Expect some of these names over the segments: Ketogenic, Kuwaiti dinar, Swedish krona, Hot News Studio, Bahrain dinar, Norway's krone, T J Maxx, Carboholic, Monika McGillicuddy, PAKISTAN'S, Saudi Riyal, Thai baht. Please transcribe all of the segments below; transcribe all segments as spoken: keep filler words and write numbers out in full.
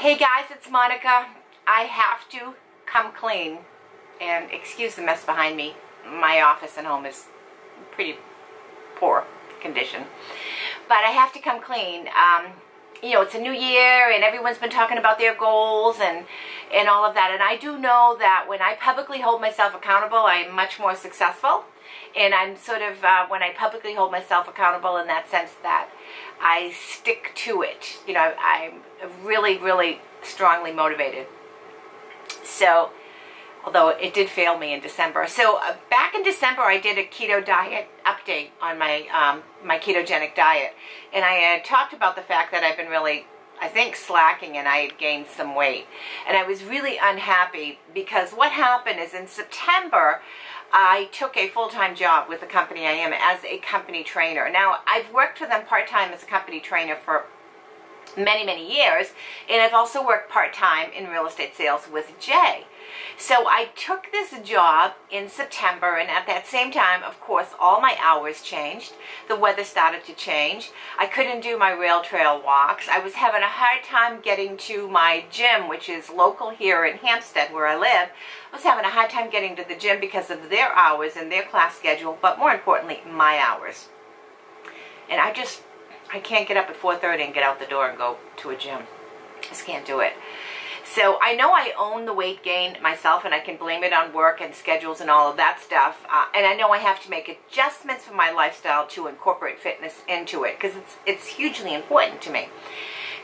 Hey guys, it's Monika. I have to come clean and excuse the mess behind me. My office and home is pretty poor condition, but I have to come clean. Um, you know, it's a new year and everyone's been talking about their goals and, and all of that. And I do know that when I publicly hold myself accountable, I'm much more successful. And I'm sort of, uh, when I publicly hold myself accountable in that sense that I stick to it. You know, I'm really, really strongly motivated. So, although it did fail me in December. So uh, back in December, I did a keto diet update on my, um, my ketogenic diet. And I uh, talked about the fact that I've been really, I think, slacking, and I had gained some weight. And I was really unhappy because what happened is in September, I took a full-time job with the company I am as a company trainer. Now, I've worked for them part-time as a company trainer for many, many years, and I've also worked part-time in real estate sales with Jay. So I took this job in September, and at that same time, of course, all my hours changed. The weather started to change. I couldn't do my rail trail walks. I was having a hard time getting to my gym, which is local here in Hampstead, where I live. I was having a hard time getting to the gym because of their hours and their class schedule, but more importantly, my hours. And I just, I can't get up at four thirty and get out the door and go to a gym. Just can't do it. So I know I own the weight gain myself, and I can blame it on work and schedules and all of that stuff. Uh, and I know I have to make adjustments for my lifestyle to incorporate fitness into it, because it's, it's hugely important to me.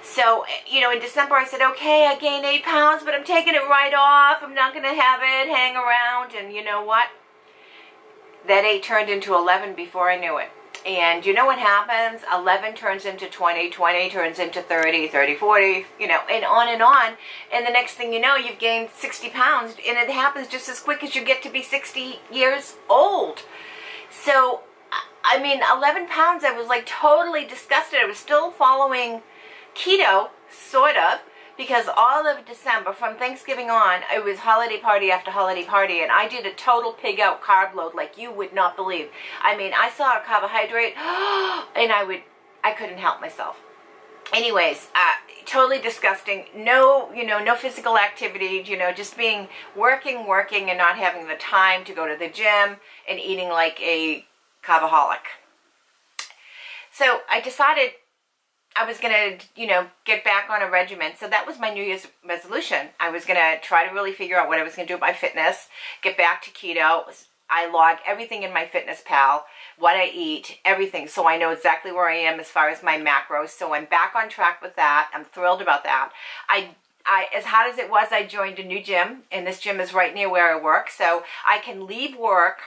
So, you know, in December I said, okay, I gained eight pounds, but I'm taking it right off. I'm not going to have it hang around. And you know what? That eight turned into eleven before I knew it. And you know what happens? eleven turns into twenty, twenty turns into thirty, thirty, forty, you know, and on and on. And the next thing you know, you've gained sixty pounds. And it happens just as quick as you get to be sixty years old. So, I mean, eleven pounds, I was like totally disgusted. I was still following keto, sort of, because all of December, from Thanksgiving on, it was holiday party after holiday party, and I did a total pig out carb load like you would not believe. I mean, I saw a carbohydrate, and I would, I couldn't help myself. Anyways, uh, totally disgusting. No, you know, no physical activity, you know, just being working, working, and not having the time to go to the gym and eating like a carboholic. So I decided I was going to, you know, get back on a regimen. So that was my New Year's resolution. I was going to try to really figure out what I was going to do with my fitness, get back to keto. I log everything in my Fitness Pal, what I eat, everything. So I know exactly where I am as far as my macros. So I'm back on track with that. I'm thrilled about that. I, I, as hot as it was, I joined a new gym, and this gym is right near where I work. So I can leave work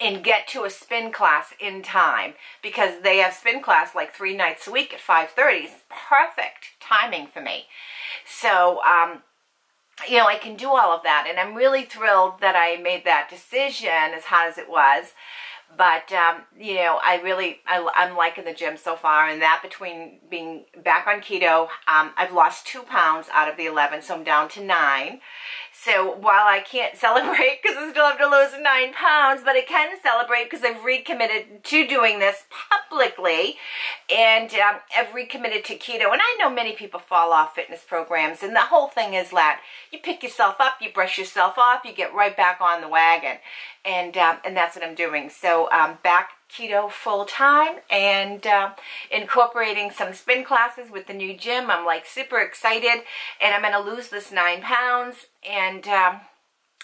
and get to a spin class in time, because they have spin class like three nights a week at five thirty. It's perfect timing for me. So, um, you know, I can do all of that, and I'm really thrilled that I made that decision, as hot as it was. But, um, you know, I really, I, I'm liking the gym so far, and that between being back on keto, um, I've lost two pounds out of the eleven, so I'm down to nine. So while I can't celebrate because I still have to lose nine pounds, but I can celebrate because I've recommitted to doing this publicly, and um, I've recommitted to keto. And I know many people fall off fitness programs, and the whole thing is that you pick yourself up, you brush yourself off, you get right back on the wagon. And, um, and that's what I'm doing. So um, back keto full time, and uh, incorporating some spin classes with the new gym. I'm like super excited, and I'm going to lose this nine pounds. And um,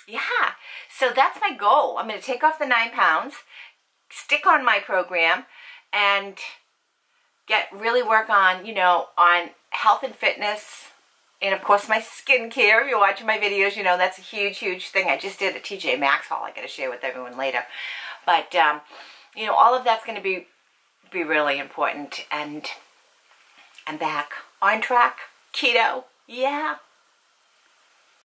yeah, so that's my goal. I'm going to take off the nine pounds, stick on my program, and get really work on, you know, on health and fitness. And of course my skincare, if you're watching my videos, you know that's a huge, huge thing. I just did a T J Maxx haul. I gotta share with everyone later. But, um, you know, all of that's gonna be, be really important. And I'm back on track. Keto, yeah.